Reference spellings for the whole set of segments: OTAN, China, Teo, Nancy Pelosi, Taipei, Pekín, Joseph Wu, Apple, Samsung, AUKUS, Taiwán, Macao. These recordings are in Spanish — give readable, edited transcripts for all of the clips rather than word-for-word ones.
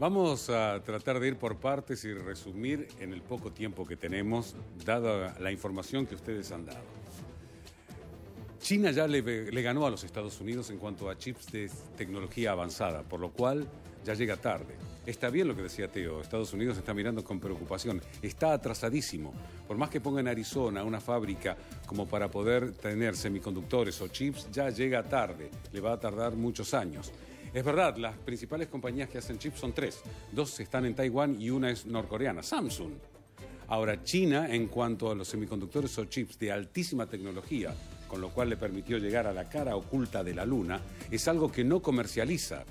Vamos a tratar de ir por partes y resumir en el poco tiempo que tenemos, dada la información que ustedes han dado. China ya le ganó a los Estados Unidos en cuanto a chips de tecnología avanzada, por lo cual ya llega tarde. Está bien lo que decía Teo, Estados Unidos está mirando con preocupación, está atrasadísimo. Por más que ponga en Arizona una fábrica como para poder tener semiconductores o chips, ya llega tarde, le va a tardar muchos años. Es verdad, las principales compañías que hacen chips son tres. Dos están en Taiwán y una es norcoreana, Samsung. Ahora, China, en cuanto a los semiconductores o chips de altísima tecnología, con lo cual le permitió llegar a la cara oculta de la luna, es algo que no comercializa.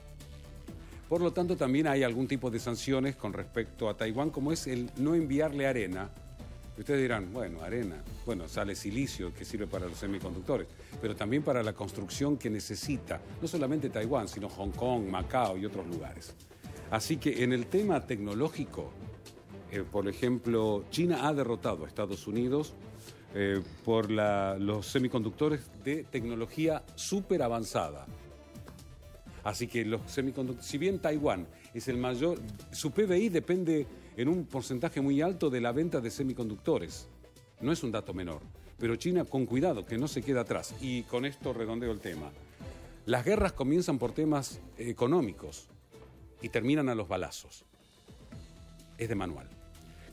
Por lo tanto, también hay algún tipo de sanciones con respecto a Taiwán, como es el no enviarle arena. Y ustedes dirán, bueno, arena, bueno, sale silicio que sirve para los semiconductores, pero también para la construcción que necesita, no solamente Taiwán, sino Hong Kong, Macao y otros lugares. Así que en el tema tecnológico, por ejemplo, China ha derrotado a Estados Unidos por los semiconductores de tecnología súper avanzada. Así que los semiconductores, si bien Taiwán es el mayor, su PBI depende en un porcentaje muy alto de la venta de semiconductores. No es un dato menor, pero China con cuidado, que no se queda atrás. Y con esto redondeo el tema. Las guerras comienzan por temas económicos y terminan a los balazos. Es de manual.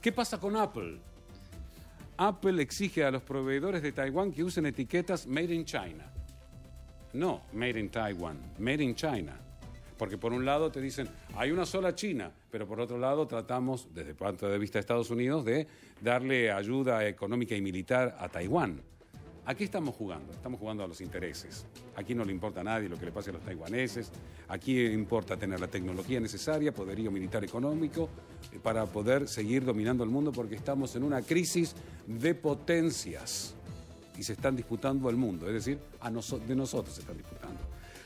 ¿Qué pasa con Apple? Apple exige a los proveedores de Taiwán que usen etiquetas Made in China. No, Made in Taiwan, Made in China. Porque por un lado te dicen, hay una sola China, pero por otro lado tratamos, desde el punto de vista de Estados Unidos, de darle ayuda económica y militar a Taiwán. Aquí estamos jugando. Estamos jugando a los intereses. Aquí no le importa a nadie lo que le pase a los taiwaneses. Aquí importa tener la tecnología necesaria, poderío militar económico, para poder seguir dominando el mundo, porque estamos en una crisis de potencias. Y se están disputando al mundo, es decir, de nosotros se están disputando.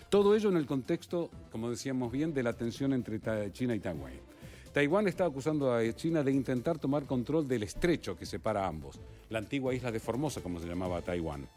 Todo ello en el contexto, como decíamos bien, de la tensión entre China y Taiwán. Taiwán está acusando a China de intentar tomar control del estrecho que separa a ambos, la antigua isla de Formosa, como se llamaba Taiwán.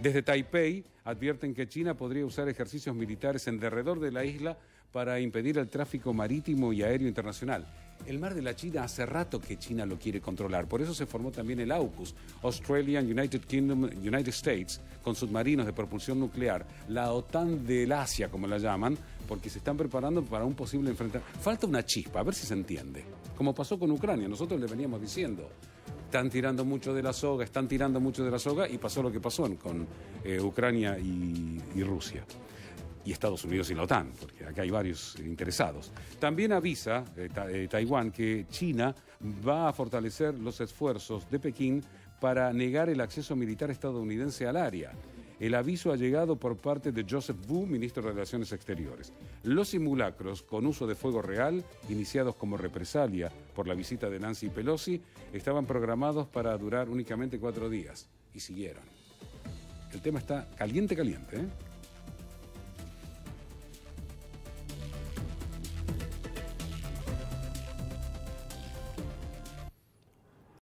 Desde Taipei advierten que China podría usar ejercicios militares en derredor de la isla para impedir el tráfico marítimo y aéreo internacional. El mar de la China hace rato que China lo quiere controlar. Por eso se formó también el AUKUS, Australian United Kingdom, United States, con submarinos de propulsión nuclear. La OTAN del Asia, como la llaman, porque se están preparando para un posible enfrentamiento. Falta una chispa, a ver si se entiende. Como pasó con Ucrania, nosotros le veníamos diciendo, están tirando mucho de la soga, y pasó lo que pasó con Ucrania y Rusia. Y Estados Unidos y la OTAN, porque acá hay varios interesados. También avisa Taiwán que China va a fortalecer los esfuerzos de Pekín para negar el acceso militar estadounidense al área. El aviso ha llegado por parte de Joseph Wu, ministro de Relaciones Exteriores. Los simulacros con uso de fuego real, iniciados como represalia por la visita de Nancy Pelosi, estaban programados para durar únicamente 4 días. Y siguieron. El tema está caliente, caliente, ¿eh?